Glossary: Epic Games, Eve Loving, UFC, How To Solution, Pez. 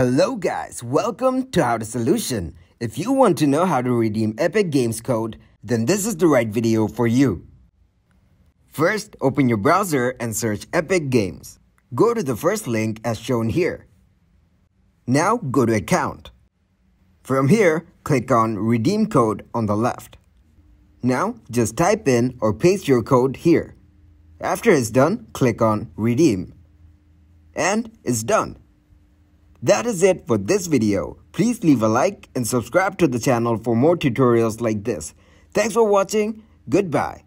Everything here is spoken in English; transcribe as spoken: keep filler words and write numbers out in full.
Hello guys, welcome to How to Solution. If you want to know how to redeem Epic Games code, then this is the right video for you. First, open your browser and search Epic Games. Go to the first link as shown here. Now go to Account. From here, click on Redeem Code on the left. Now just type in or paste your code here. After it's done, click on Redeem. And it's done. That is it for this video. Please leave a like and subscribe to the channel for more tutorials like this. Thanks for watching. Goodbye.